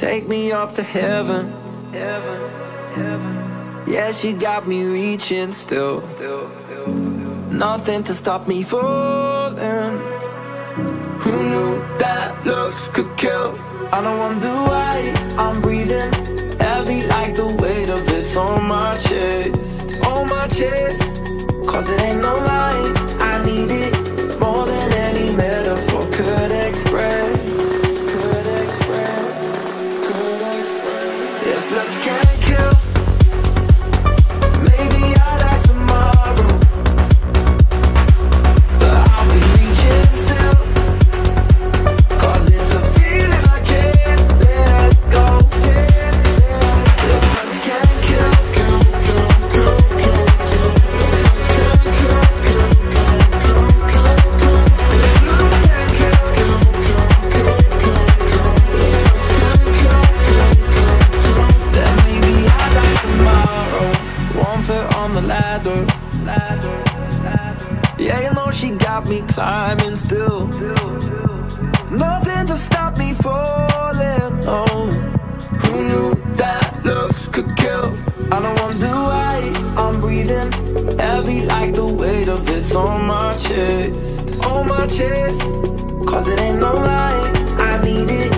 Take me up to heaven. Yeah, she got me reaching still. Nothing to stop me falling. Who knew that looks could kill? I don't wonder why I'm breathing heavy, like the weight of it's on my chest. On my chest. Cause it ain't no lie, I need it more than any metaphor could express. If looks can't kill, maybe I'll die tomorrow, but I'll be reaching still, cause it's a feeling I can't let go, If looks can't kill, yeah, you know she got me climbing still. Nothing to stop me falling. Oh, who knew that looks could kill? I don't wonder why I'm breathing heavy, like the weight of it's on my chest. On my chest. Cause it ain't no lie, I need it.